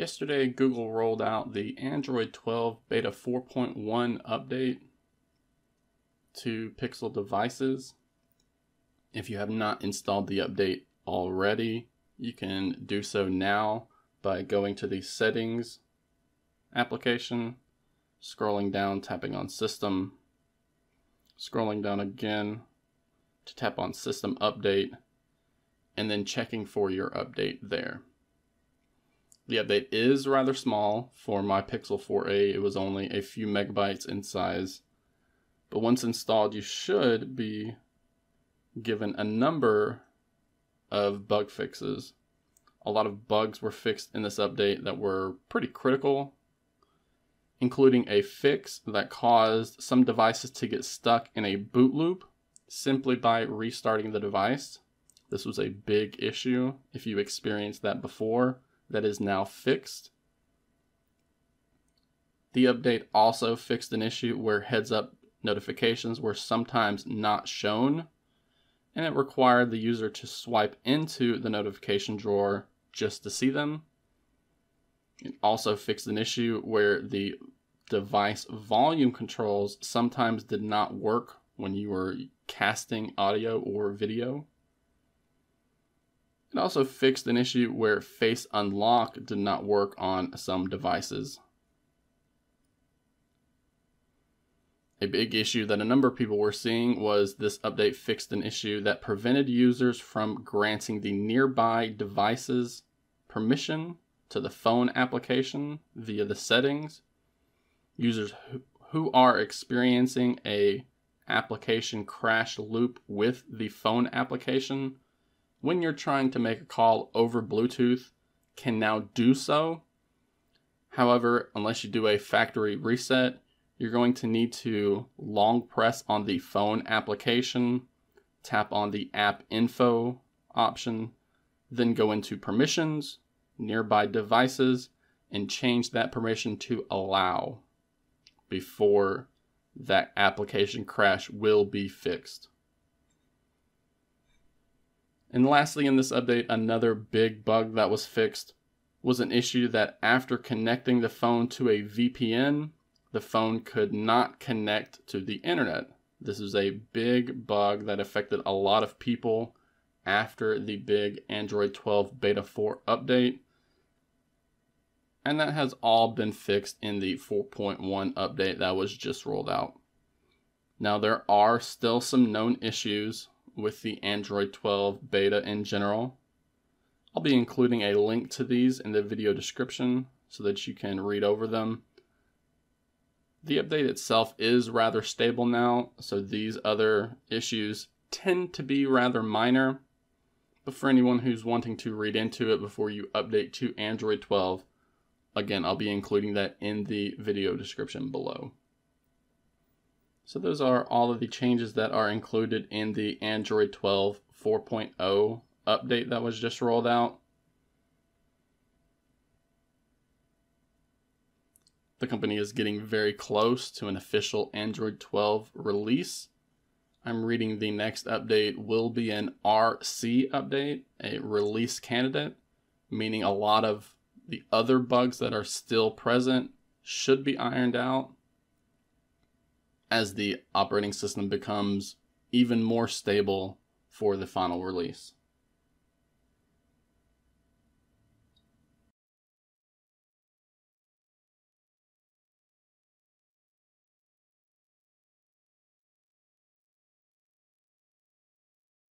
Yesterday, Google rolled out the Android 12 Beta 4.1 update to Pixel devices. If you have not installed the update already, you can do so now by going to the Settings application, scrolling down, tapping on System, scrolling down again to tap on System Update, and then checking for your update there. The update is rather small. For my Pixel 4a, it was only a few megabytes in size, but once installed, you should be given a number of bug fixes. A lot of bugs were fixed in this update that were pretty critical, including a fix that caused some devices to get stuck in a boot loop simply by restarting the device. This was a big issue. If you experienced that before, that is now fixed. The update also fixed an issue where heads-up notifications were sometimes not shown, and it required the user to swipe into the notification drawer just to see them. It also fixed an issue where the device volume controls sometimes did not work when you were casting audio or video. It also fixed an issue where Face Unlock did not work on some devices. A big issue that a number of people were seeing was this update fixed an issue that prevented users from granting the Nearby Devices permission to the Phone application via the settings. Users who are experiencing an application crash loop with the Phone application when you're trying to make a call over Bluetooth can now do so. However, unless you do a factory reset, you're going to need to long press on the Phone application, tap on the App Info option, then go into Permissions, Nearby Devices, and change that permission to Allow before that application crash will be fixed. And lastly, in this update, another big bug that was fixed was an issue that after connecting the phone to a VPN, the phone could not connect to the internet. This is a big bug that affected a lot of people after the big Android 12 Beta 4 update. And that has all been fixed in the 4.1 update that was just rolled out. Now, there are still some known issues with the Android 12 beta in general. I'll be including a link to these in the video description so that you can read over them. The update itself is rather stable now, so these other issues tend to be rather minor. But for anyone who's wanting to read into it before you update to Android 12, again, I'll be including that in the video description below. So those are all of the changes that are included in the Android 12 4.0 update that was just rolled out. The company is getting very close to an official Android 12 release. I'm reading the next update will be an RC update, a release candidate, meaning a lot of the other bugs that are still present should be ironed out as the operating system becomes even more stable for the final release.